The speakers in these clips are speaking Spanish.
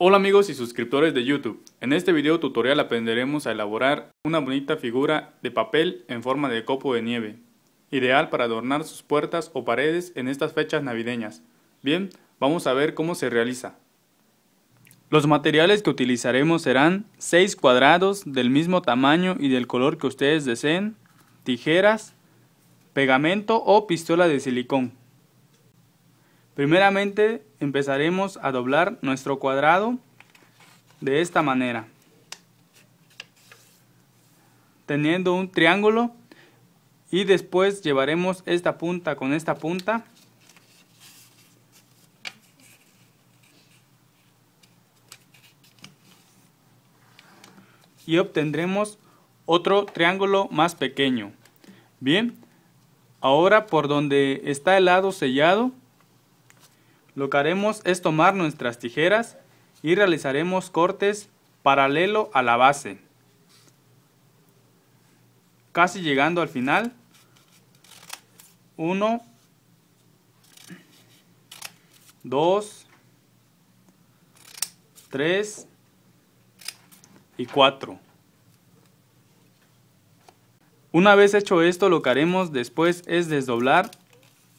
Hola amigos y suscriptores de YouTube, en este video tutorial aprenderemos a elaborar una bonita figura de papel en forma de copo de nieve, ideal para adornar sus puertas o paredes en estas fechas navideñas. Bien, vamos a ver cómo se realiza. Los materiales que utilizaremos serán 6 cuadrados del mismo tamaño y del color que ustedes deseen, tijeras, pegamento o pistola de silicón. Primeramente empezaremos a doblar nuestro cuadrado de esta manera, teniendo un triángulo, y después llevaremos esta punta con esta punta y obtendremos otro triángulo más pequeño. Bien, ahora por donde está el lado sellado, lo que haremos es tomar nuestras tijeras y realizaremos cortes paralelo a la base, casi llegando al final. 1, 2, 3 y 4. Una vez hecho esto, lo que haremos después es desdoblar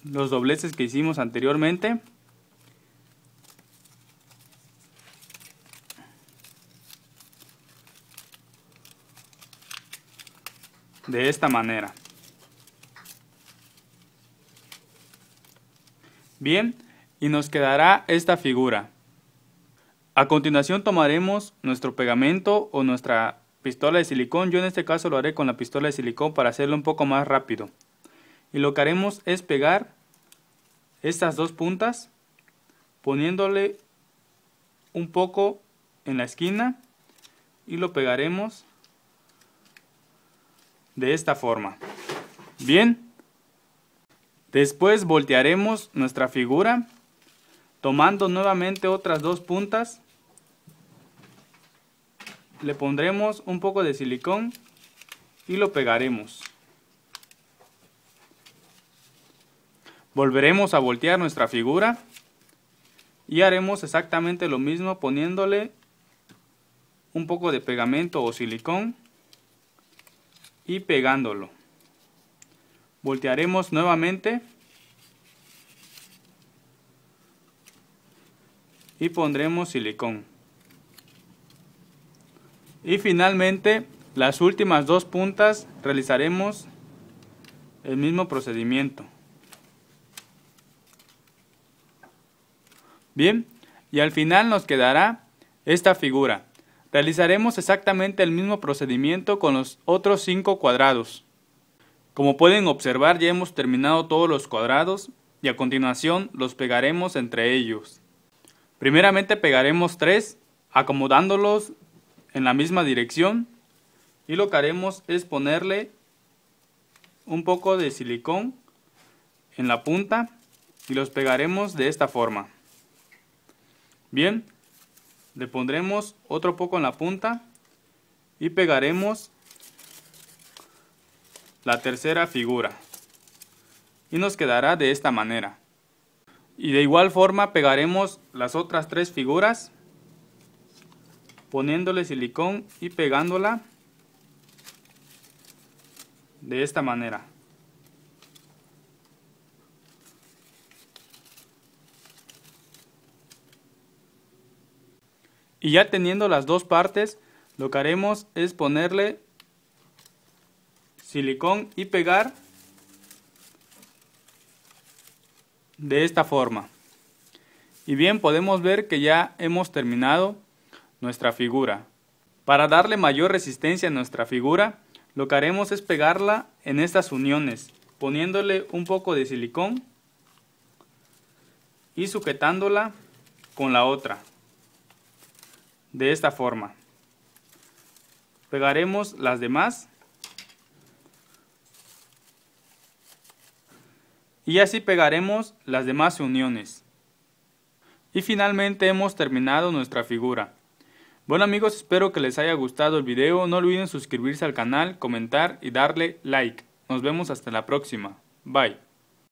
los dobleces que hicimos anteriormente de esta manera. Bien, y nos quedará esta figura. A continuación tomaremos nuestro pegamento o nuestra pistola de silicón. Yo en este caso lo haré con la pistola de silicón para hacerlo un poco más rápido. Y lo que haremos es pegar estas dos puntas, poniéndole un poco en la esquina, y lo pegaremos de esta forma. Bien, después voltearemos nuestra figura, tomando nuevamente otras dos puntas. Le pondremos un poco de silicón y lo pegaremos. Volveremos a voltear nuestra figura y haremos exactamente lo mismo, poniéndole un poco de pegamento o silicón y pegándolo. Voltearemos nuevamente y pondremos silicón. Y finalmente, las últimas dos puntas realizaremos el mismo procedimiento. Bien, y al final nos quedará esta figura. Realizaremos exactamente el mismo procedimiento con los otros 5 cuadrados. Como pueden observar, ya hemos terminado todos los cuadrados y a continuación los pegaremos entre ellos. Primeramente pegaremos 3, acomodándolos en la misma dirección, y lo que haremos es ponerle un poco de silicón en la punta y los pegaremos de esta forma. Bien, le pondremos otro poco en la punta y pegaremos la tercera figura, y nos quedará de esta manera. Y de igual forma pegaremos las otras 3 figuras, poniéndole silicón y pegándola de esta manera. Y ya teniendo las dos partes, lo que haremos es ponerle silicón y pegar de esta forma. Y bien, podemos ver que ya hemos terminado nuestra figura. Para darle mayor resistencia a nuestra figura, lo que haremos es pegarla en estas uniones, poniéndole un poco de silicón y sujetándola con la otra. De esta forma pegaremos las demás, y así pegaremos las demás uniones. Y finalmente hemos terminado nuestra figura. Bueno amigos, espero que les haya gustado el video. No olviden suscribirse al canal, comentar y darle like. Nos vemos hasta la próxima. Bye.